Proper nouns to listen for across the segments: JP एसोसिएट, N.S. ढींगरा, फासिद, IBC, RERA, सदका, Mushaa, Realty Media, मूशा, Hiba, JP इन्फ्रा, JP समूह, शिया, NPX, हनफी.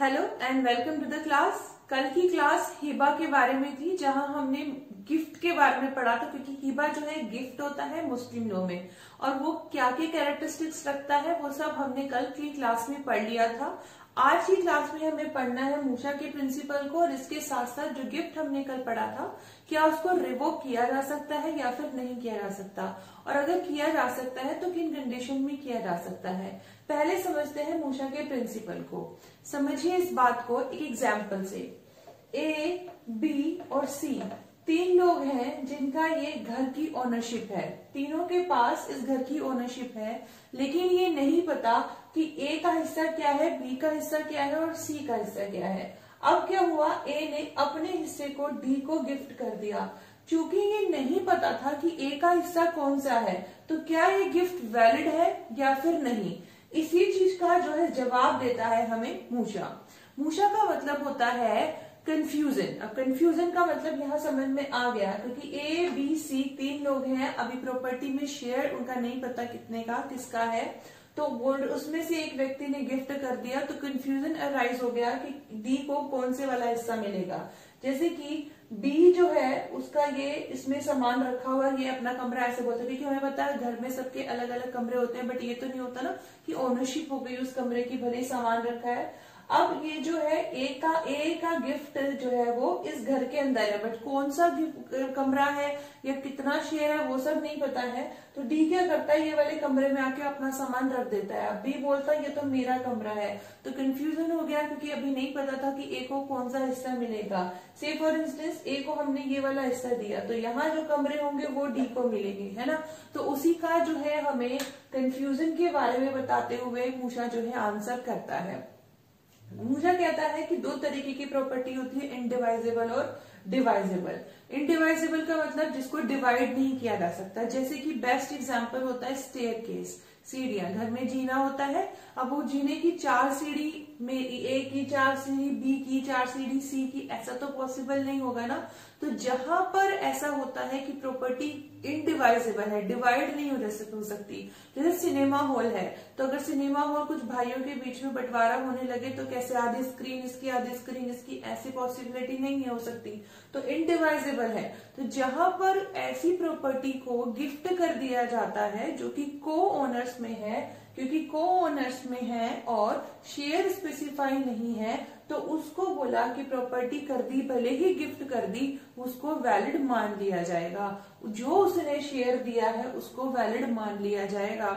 Hello and welcome to the class. कल की class Hiba के बारे में थी, जहां हमने गिफ्ट के बारे में पढ़ा था, क्योंकि हिबा जो है गिफ्ट होता है मुस्लिमों में, और वो क्या क्या कैरेक्टरिस्टिक्स रखता है वो सब हमने कल की क्लास में पढ़ लिया था। आज की क्लास में हमें पढ़ना है मूशा के प्रिंसिपल को, और इसके साथ साथ जो गिफ्ट हमने कल पढ़ा था क्या उसको रिवोक किया जा सकता है या फिर नहीं किया जा सकता, और अगर किया जा सकता है तो किन कंडीशन में किया जा सकता है। पहले समझते हैं मूशा के प्रिंसिपल को। समझिए इस बात को एक एग्जाम्पल से। ए, बी और सी तीन लोग हैं जिनका ये घर की ओनरशिप है, तीनों के पास इस घर की ओनरशिप है, लेकिन ये नहीं पता कि ए का हिस्सा क्या है, बी का हिस्सा क्या है और सी का हिस्सा क्या है। अब क्या हुआ, ए ने अपने हिस्से को डी को गिफ्ट कर दिया। चूंकि ये नहीं पता था कि ए का हिस्सा कौन सा है, तो क्या ये गिफ्ट वैलिड है या फिर नहीं, इसी चीज का जो है जवाब देता है हमें मूशा। मूशा का मतलब होता है कंफ्यूजन। अब कंफ्यूजन का मतलब यहाँ समझ में आ गया, क्योंकि ए बी सी तीन लोग हैं, अभी प्रॉपर्टी में शेयर उनका नहीं पता कितने का किसका है, तो उसमें से एक व्यक्ति ने गिफ्ट कर दिया, तो कंफ्यूजन अराइज हो गया कि डी को कौन से वाला हिस्सा मिलेगा। जैसे कि बी जो है उसका ये इसमें सामान रखा हुआ, ये अपना कमरा ऐसे बोलते हैं, क्योंकि हमें पता है घर में सबके अलग अलग कमरे होते हैं, बट ये तो नहीं होता ना कि ओनरशिप हो गई उस कमरे की, भले ही सामान रखा है। अब ये जो है ए का गिफ्ट जो है वो इस घर के अंदर है, बट कौन सा कमरा है या कितना शेयर है वो सब नहीं पता है, तो डी क्या करता है, ये वाले कमरे में आके अपना सामान रख देता है। अब बी बोलता है ये तो मेरा कमरा है, तो कंफ्यूजन हो गया, क्योंकि अभी नहीं पता था कि ए को कौन सा हिस्सा मिलेगा। से फॉर इंस्टेंस ए को हमने ये वाला हिस्सा दिया, तो यहाँ जो कमरे होंगे वो डी को मिलेंगे, है ना। तो उसी का जो है हमें कंफ्यूजन के बारे में बताते हुए मूशा जो है आंसर करता है। मूशा कहता है कि दो तरीके की प्रॉपर्टी होती है, इनडिवाइजेबल और डिवाइजेबल। इनडिवाइजेबल का मतलब जिसको डिवाइड नहीं किया जा सकता, जैसे कि बेस्ट एग्जांपल होता है स्टेयरकेस, सीढ़ियां। घर में जीना होता है, अब वो जीने की चार सीढ़ी में, ए की चार सीढ़ी, बी की चार सीढ़ी, सी की, ऐसा तो पॉसिबल नहीं होगा ना। तो जहां पर ऐसा होता है कि प्रॉपर्टी इनडिवाइजेबल है, डिवाइड नहीं हो सकती, जैसे सिनेमा हॉल है, तो अगर सिनेमा हॉल कुछ भाइयों के बीच में बंटवारा होने लगे तो कैसे आधी स्क्रीन इसकी, आधी स्क्रीन इसकी, ऐसी पॉसिबिलिटी नहीं हो सकती, तो इनडिवाइजेबल है। तो जहां पर ऐसी प्रॉपर्टी को गिफ्ट कर दिया जाता है जो कि को ओनर्स में है, क्योंकि को ओनर्स में है और शेयर स्पेसिफाई नहीं है, तो उसको बोला कि प्रॉपर्टी कर दी, भले ही गिफ्ट कर दी, उसको वैलिड मान लिया जाएगा, जो उसने शेयर दिया है उसको वैलिड मान लिया जाएगा।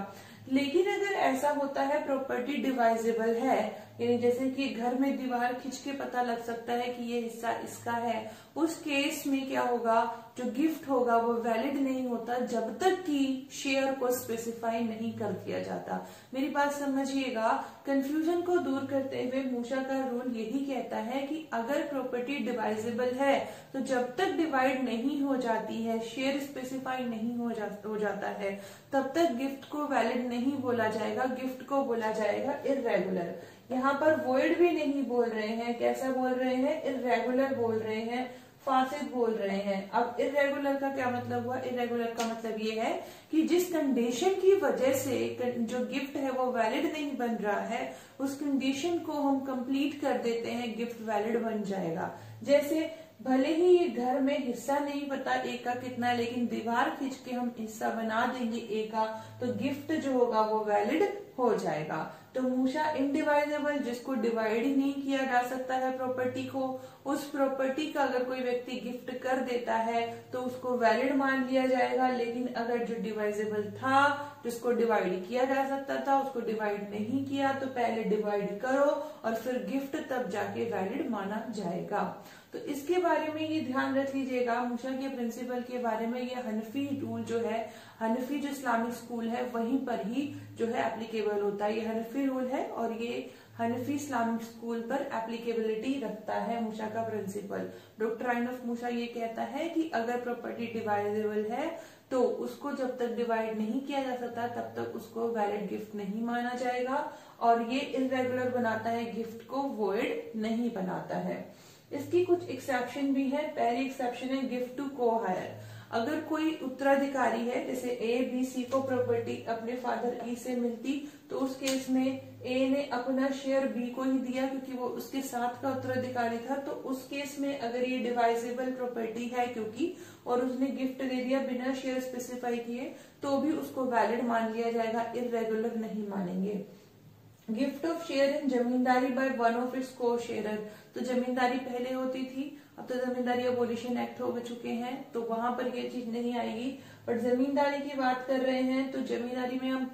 लेकिन अगर ऐसा होता है प्रॉपर्टी डिवाइजेबल है, यानी जैसे कि घर में दीवार खींच के पता लग सकता है कि ये हिस्सा इसका है, उस केस में क्या होगा, जो गिफ्ट होगा वो वैलिड नहीं होता जब तक कि शेयर को स्पेसिफाई नहीं कर दिया जाता। मेरी बात समझिएगा, कंफ्यूजन को दूर करते हुए मूशा का रूल यही कहता है कि अगर प्रॉपर्टी डिवाइजेबल है तो जब तक डिवाइड नहीं हो जाती है, शेयर स्पेसिफाई नहीं हो जाता है, तब तक गिफ्ट को वैलिड नहीं बोला जाएगा, गिफ्ट को बोला जाएगा इर्रेगुलर। यहाँ पर वॉइड भी नहीं बोल रहे हैं, कैसा बोल रहे हैं, इर्रेगुलर बोल रहे हैं, फासिद बोल रहे हैं। अब इर्रेगुलर का क्या मतलब हुआ, इर्रेगुलर का मतलब ये है कि जिस कंडीशन की वजह से जो गिफ्ट है वो वैलिड नहीं बन रहा है, उस कंडीशन को हम कंप्लीट कर देते हैं, गिफ्ट वैलिड बन जाएगा। जैसे भले ही ये घर में हिस्सा नहीं पता ए का कितना, लेकिन दीवार खींच के हम हिस्सा बना देंगे ए का, तो गिफ्ट जो होगा वो वैलिड हो जाएगा। तो मूशा इनडिवाइजेबल, जिसको डिवाइड ही नहीं किया जा सकता है प्रॉपर्टी को, उस प्रॉपर्टी का अगर कोई व्यक्ति गिफ्ट कर देता है तो उसको वैलिड मान लिया जाएगा, लेकिन अगर जो डिवाइजेबल था, जिसको डिवाइड किया जा सकता था, उसको डिवाइड नहीं किया, तो पहले डिवाइड करो और फिर गिफ्ट, तब जाके वैलिड माना जाएगा। तो इसके बारे में ये ध्यान रख लीजिएगा, मूशा के प्रिंसिपल के बारे में। ये हनफी रूल जो है, हनफी जो इस्लामिक स्कूल है वहीं पर ही जो है एप्लीकेबल होता है। ये हनफी रूल है और ये हनफी इस्लामिक स्कूल पर एप्लीकेबिलिटी रखता है मूशा का प्रिंसिपल। डॉक्ट्राइन ऑफ मूशा ये कहता है कि अगर प्रॉपर्टी डिवाइजेबल है तो उसको जब तक डिवाइड नहीं किया जा सकता तब तक उसको वैलिड गिफ्ट नहीं माना जाएगा, और ये इर्रेगुलर बनाता है, गिफ्ट को वॉइड नहीं बनाता है। इसकी कुछ एक्सेप्शन भी है। पहली एक्सेप्शन है गिफ्ट टू को हायर। अगर कोई उत्तराधिकारी है, जैसे ए बी सी को प्रॉपर्टी अपने फादर ई से मिलती, तो उस केस में ए ने अपना शेयर बी को ही दिया क्योंकि वो उसके साथ का उत्तराधिकारी था, तो उस केस में अगर ये डिवाइजेबल प्रॉपर्टी है क्योंकि, और उसने गिफ्ट दे दिया बिना शेयर स्पेसिफाई किए, तो भी उसको वैलिड मान लिया जाएगा, इर्रेगुलर नहीं मानेंगे। Gift of share in zamindari by one of its को शेयर, तो जमींदारी पहले होती थी, अब तो जमींदारी अबोलिशन एक्ट हो चुके हैं तो वहां पर ये चीज नहीं आएगी। बट जमींदारी की बात कर रहे हैं तो जमींदारी में हम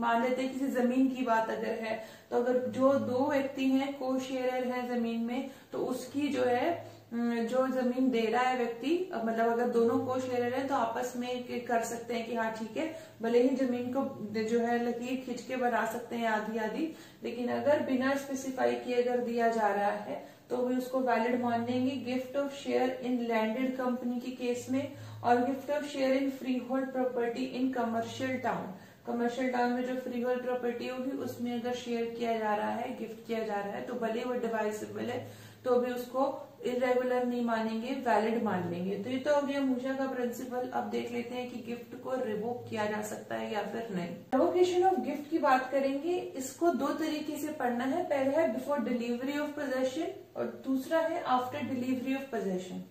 मान लेते हैं किसी जमीन की बात अगर है, तो अगर जो दो व्यक्ति हैं को शेयर है जमीन में, तो उसकी जो है जो जमीन दे रहा है व्यक्ति, मतलब अगर दोनों को शेयर है तो आपस में कर सकते हैं कि हाँ ठीक है, भले ही जमीन को जो है लकीर खींच के बना सकते हैं आधी आधी, लेकिन अगर बिना स्पेसिफाई किए अगर दिया जा रहा है तो भी उसको वैलिड मानेंगे। Gift of share in landed company के केस में, और gift of share in free hold property in commercial town, commercial town में जो फ्री होल्ड प्रॉपर्टी होगी उसमें अगर शेयर किया जा रहा है, गिफ्ट किया जा रहा है, तो भले वो डिवाइसेबल है तो भी उसको इरेगुलर नहीं मानेंगे, वैलिड मान लेंगे। तो ये तो हो गया मूशा का प्रिंसिपल। अब देख लेते हैं कि गिफ्ट को रिवोक किया जा सकता है या फिर नहीं। रिवोकेशन ऑफ गिफ्ट की बात करेंगे, इसको दो तरीके से पढ़ना है, पहला है बिफोर डिलीवरी ऑफ पोजेशन और दूसरा है आफ्टर डिलीवरी ऑफ पोजेशन।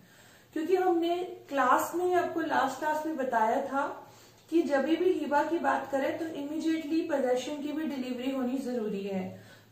क्योंकि हमने क्लास में, आपको लास्ट क्लास में बताया था कि जब भी हिबा की बात करें तो इमीडिएटली पोजेशन की भी डिलीवरी होनी जरूरी है।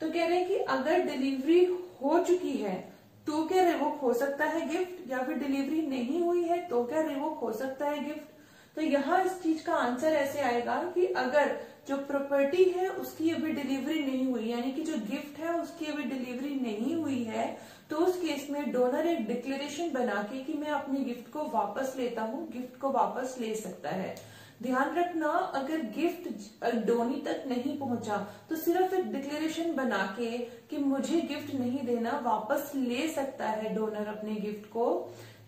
तो कह रहे हैं कि अगर डिलीवरी हो चुकी है तो क्या रिवोक हो सकता है गिफ्ट, या फिर डिलीवरी नहीं हुई है तो क्या रिवोक हो सकता है गिफ्ट। तो यहाँ इस चीज का आंसर ऐसे आएगा कि अगर जो प्रॉपर्टी है उसकी अभी डिलीवरी नहीं हुई, यानी कि जो गिफ्ट है उसकी अभी डिलीवरी नहीं हुई है, तो उस केस में डोनर एक डिक्लेरेशन बना के कि मैं अपने गिफ्ट को वापस लेता हूँ, गिफ्ट को वापस ले सकता है। ध्यान रखना, अगर गिफ्ट डोनी तक नहीं पहुंचा तो सिर्फ एक डिक्लेरेशन बना के कि मुझे गिफ्ट नहीं देना, वापस ले सकता है डोनर अपने गिफ्ट को,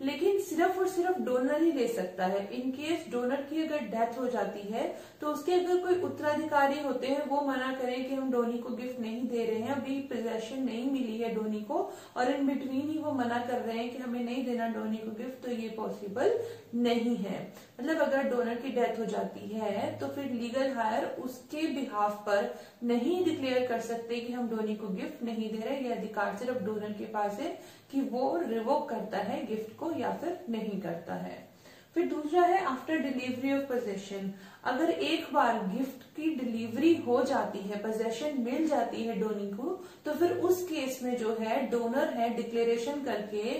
लेकिन सिर्फ और सिर्फ डोनर ही ले सकता है। इन केस डोनर की अगर डेथ हो जाती है तो उसके अगर कोई उत्तराधिकारी होते हैं वो मना करें कि हम डोनी को गिफ्ट नहीं दे रहे हैं, अभी पोजेशन नहीं मिली है डोनी को, और इन बिटवीन ही वो मना कर रहे हैं कि हमें नहीं देना डोनी को गिफ्ट, तो ये पॉसिबल नहीं है। मतलब अगर डोनर की डेथ हो जाती है तो फिर लीगल हायर उसके बिहाफ पर नहीं डिक्लेयर कर सकते कि हम डोनी को गिफ्ट नहीं दे रहे। यह अधिकार सिर्फ डोनर के पास है कि वो रिवोक करता है गिफ्ट को या फिर नहीं करता है। फिर दूसरा है आफ्टर डिलीवरी ऑफ पोजेशन, अगर एक बार गिफ्ट की डिलीवरी हो जाती है, पोजेशन मिल जाती है डोनी को, तो फिर उस केस में जो है डोनर है डिक्लेरेशन करके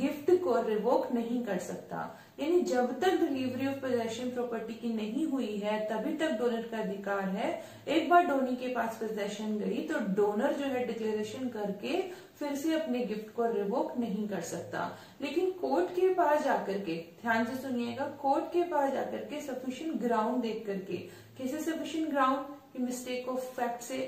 गिफ्ट को रिवोक नहीं कर सकता। यानी जब तक डिलीवरी ऑफ पोजेशन प्रॉपर्टी की नहीं हुई है तभी तक डोनर का अधिकार है। एक बार डोनी के पास पोजेशन गई तो डोनर जो है डिक्लेरेशन करके फिर से अपने गिफ्ट को रिवोक नहीं कर सकता। लेकिन कोर्ट के पास जाकर के, ध्यान से सुनिएगा, कोर्ट के पास जाकर के सफिशिएंट ग्राउंड देख करके, कैसे सफिशिएंट ग्राउंड, कि मिस्टेक ऑफ फैक्ट से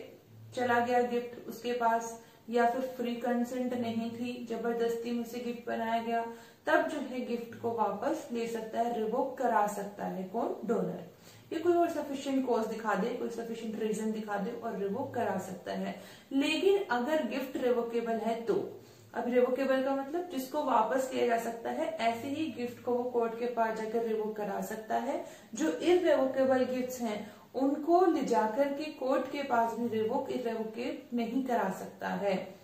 चला गया गिफ्ट उसके पास, या फिर फ्री कंसेंट नहीं थी, जबरदस्ती मुझसे गिफ्ट बनाया गया, तब जो है गिफ्ट को वापस ले सकता है, रिवोक करा सकता है कौन, डोनर। ये कोई और सफिशिएंट कॉज दिखा दे, कोई सफिशिएंट रीजन दिखा दे और रिवोक करा सकता है। लेकिन अगर गिफ्ट रिवोकेबल है तो, अब रिवोकेबल का मतलब जिसको वापस लिया जा सकता है, ऐसे ही गिफ्ट को वो कोर्ट के पास जाकर रिवोक करा सकता है। जो इररिवोकेबल गिफ्ट्स हैं उनको ले जाकर के कोर्ट के पास भी रिवोक इररिवोकेट नहीं करा सकता है।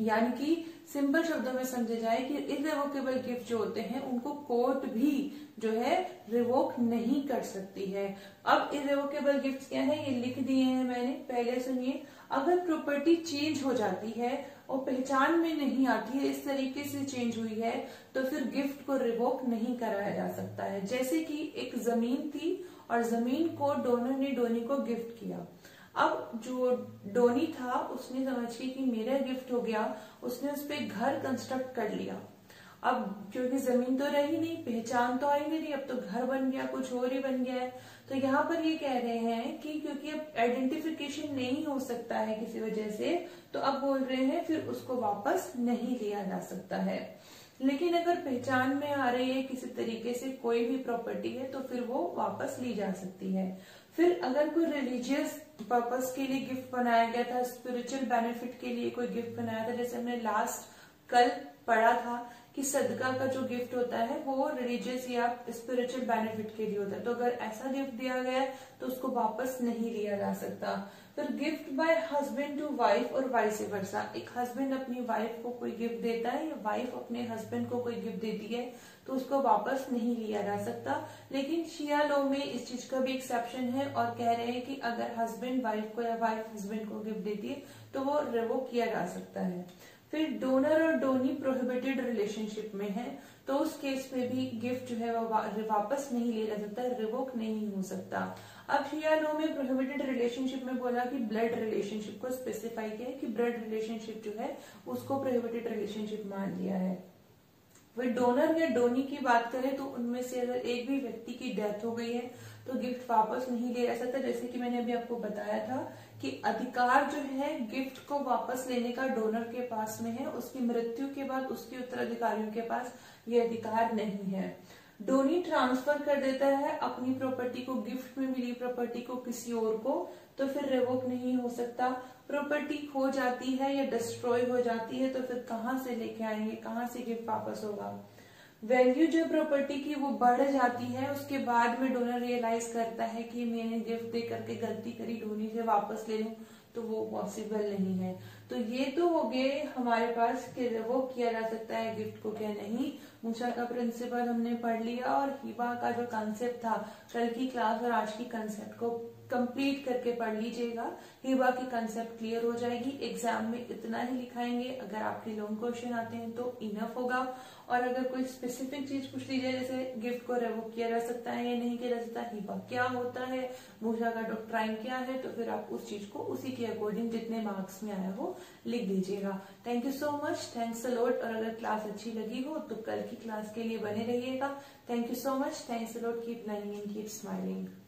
यानी कि सिंपल शब्दों में समझे जाए कि इररिवोकेबल गिफ्ट जो होते हैं उनको कोर्ट भी जो है रिवोक नहीं कर सकती है। अब इररिवोकेबल गिफ्ट क्या है, ये लिख दिए हैं मैंने, पहले सुनिए। अगर प्रॉपर्टी चेंज हो जाती है और पहचान में नहीं आती है, इस तरीके से चेंज हुई है, तो फिर गिफ्ट को रिवोक नहीं कराया जा सकता है। जैसे कि एक जमीन थी और जमीन को डोनर ने डोनी को गिफ्ट किया। अब जो डोनी था उसने समझिए कि मेरा गिफ्ट हो गया, उसने उस पर घर कंस्ट्रक्ट कर लिया। अब क्योंकि जमीन तो रही नहीं, पहचान तो आई मेरी, अब तो घर बन गया, कुछ और ही बन गया है। तो यहाँ पर ये कह रहे हैं कि क्योंकि अब आइडेंटिफिकेशन नहीं हो सकता है किसी वजह से, तो अब बोल रहे हैं फिर उसको वापस नहीं लिया जा सकता है। लेकिन अगर पहचान में आ रही है किसी तरीके से कोई भी प्रॉपर्टी है तो फिर वो वापस ली जा सकती है। फिर अगर कोई रिलीजियस पर्पस के लिए गिफ्ट बनाया गया था, स्पिरिचुअल बेनिफिट के लिए कोई गिफ्ट बनाया था, जैसे हमने लास्ट कल पढ़ा था कि सदका का जो गिफ्ट होता है वो रिलीजियस या स्पिरिचुअल बेनिफिट के लिए होता है, तो अगर ऐसा गिफ्ट दिया गया है तो उसको वापस नहीं लिया जा सकता। फिर gift by husband to wife और वाइस वर्सा, एक हस्बैंड अपनी वाइफ को कोई गिफ्ट देता है या वाइफ अपने हस्बैंड को कोई गिफ्ट देती है तो उसको वापस नहीं लिया जा सकता। लेकिन शिया लॉ में इस चीज का भी एक्सेप्शन है और कह रहे हैं कि अगर हस्बैंड वाइफ को या वाइफ हस्बैंड को गिफ्ट देती है तो वो रिवोक किया जा सकता है। फिर डोनर और डोनी प्रोहिबिटेड रिलेशनशिप में है तो उस केस में भी गिफ्ट जो है वो वापस नहीं लिया जा सकता, रिवोक नहीं हो सकता। अब शिया लॉ में प्रोहिबिटेड रिलेशनशिप में बोला कि ब्लड रिलेशनशिप को स्पेसिफाई किया कि ब्लड रिलेशनशिप जो है उसको प्रोहिबिटेड रिलेशनशिप मान लिया है। वही डोनर या डोनी की बात करें तो उनमें से अगर एक भी व्यक्ति की डेथ हो गई है तो गिफ्ट वापस नहीं लिया जा सकता। जैसे कि मैंने अभी आपको बताया था कि अधिकार जो है गिफ्ट को वापस लेने का डोनर के पास में है, उसकी मृत्यु के बाद उसके उत्तराधिकारियों के पास ये अधिकार नहीं है। डोनी ट्रांसफर कर देता है अपनी प्रॉपर्टी को, गिफ्ट में मिली प्रॉपर्टी को किसी और को, तो फिर रिवोक नहीं हो सकता। प्रॉपर्टी खो जाती है या डिस्ट्रॉय हो जाती है तो फिर कहाँ से लेके आएंगे, कहाँ से गिफ्ट वापस होगा। वैल्यू जो प्रॉपर्टी की वो बढ़ जाती है, उसके बाद में डोनर रियलाइज करता है कि मैंने गिफ्ट दे करके गलती करी, डोनी से वापस ले लूं, तो वो पॉसिबल नहीं है। तो ये तो हो गए हमारे पास कि वो किया जा सकता है गिफ्ट को क्या नहीं। मुशा का प्रिंसिपल हमने पढ़ लिया और हिबा का जो कंसेप्ट था कल की क्लास और आज की कंसेप्ट को कंप्लीट करके पढ़ लीजिएगा, हिबा की कंसेप्ट क्लियर हो जाएगी। एग्जाम में इतना ही लिखाएंगे, अगर आपके लॉन्ग क्वेश्चन आते हैं तो इनफ होगा। और अगर कोई स्पेसिफिक चीज पूछ लीजिए जैसे गिफ्ट को रिवोक किया जा सकता है या नहीं किया जा सकता, हिबा क्या होता है, मुशा का डॉक्ट्राइन क्या है, तो फिर आप उस चीज को उसी के अकॉर्डिंग जितने मार्क्स में आया हो लिख दीजिएगा। Thank you so much, thanks a lot. और अगर क्लास अच्छी लगी हो तो कल की क्लास के लिए बने रहिएगा। Thank you so much, thanks a lot, keep learning and keep smiling.